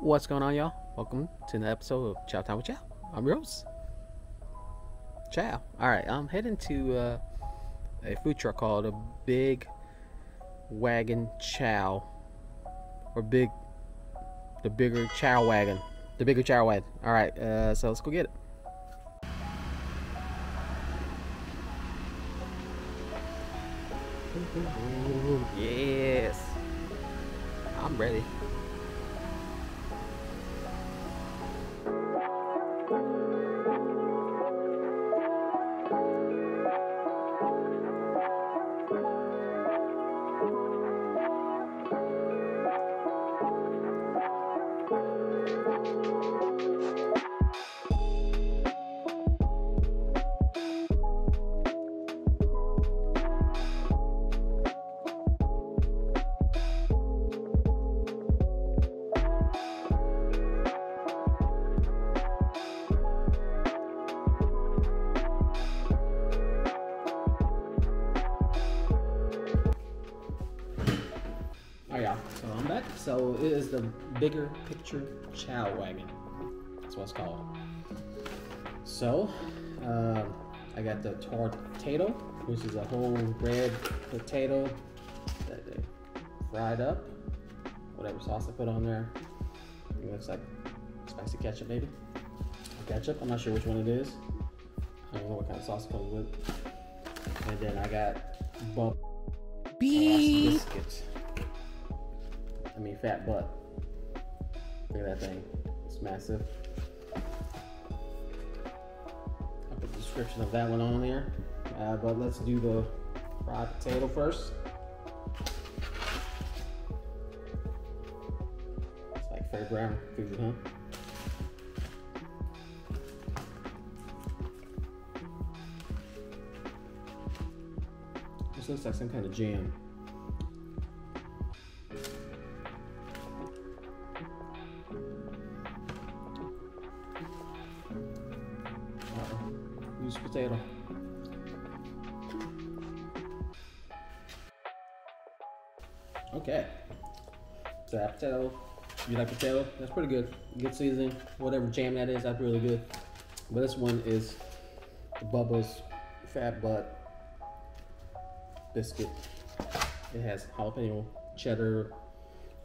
What's going on, y'all? Welcome to another episode of Chow Time with Chow. I'm Rose. Chow. Alright, I'm heading to a food truck called The Big Wagon Chow. Or Big... The Bigger Chow Wagon. The Bigger Chow Wagon. Alright, so let's go get it. Ooh, yes! I'm ready. So I'm back. So it is the Bigger Picture Chow Wagon. That's what it's called. So I got the tortilla potato, which is a whole red potato that they fried up. Whatever sauce they put on there. It looks like spicy ketchup, maybe. Ketchup. I'm not sure which one it is. I don't know what kind of sauce it comes with. And then I got Bubba's biscuits. I mean, fat butt. Look at that thing. It's massive. I'll put the description of that one on there. But let's do the fried potato first. It's like fairground fusion, huh? This looks like some kind of jam. Potato. Okay. So that potato, you like potato? That's pretty good. Good seasoning. Whatever jam that is, that's really good. But this one is the Bubba's Fat Butt Biscuit. It has jalapeno, cheddar,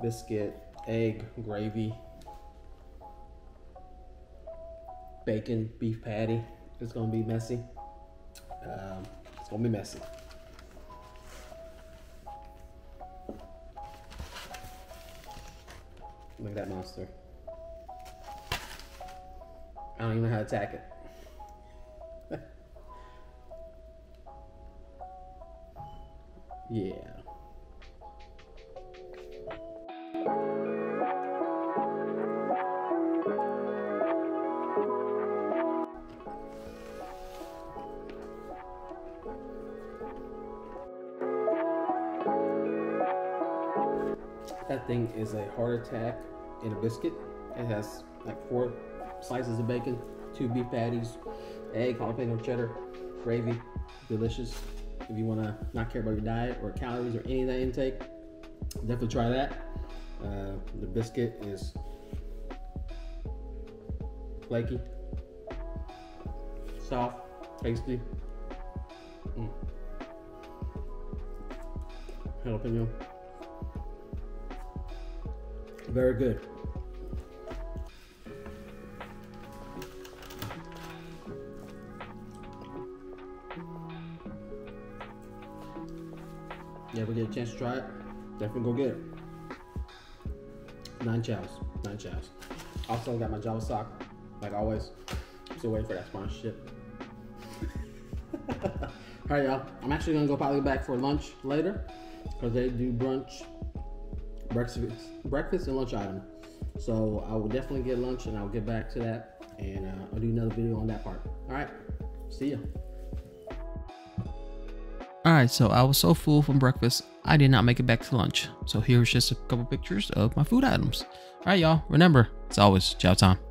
biscuit, egg, gravy, bacon, beef patty. It's gonna be messy. It's gonna be messy. Look at that monster. I don't even know how to attack it. Yeah. That thing is a heart attack in a biscuit. It has like 4 slices of bacon, 2 beef patties, egg, jalapeno cheddar, gravy. Delicious. If you want to not care about your diet or calories or any of that intake, definitely try that. The biscuit is flaky, soft, tasty. Jalapeno. Very good. You ever get a chance to try it? Definitely go get it. 9 chows. Also got my Java sock, like always. I'm still waiting for that sponsorship. Alright y'all, I'm actually gonna go probably back for lunch later, because they do brunch. Breakfast and lunch item. So I will definitely get lunch and I'll get back to that, and I'll do another video on that part. Alright, see ya. Alright, so I was so full from breakfast, I did not make it back to lunch. So here's just a couple pictures of my food items. Alright y'all, remember, it's always chow time.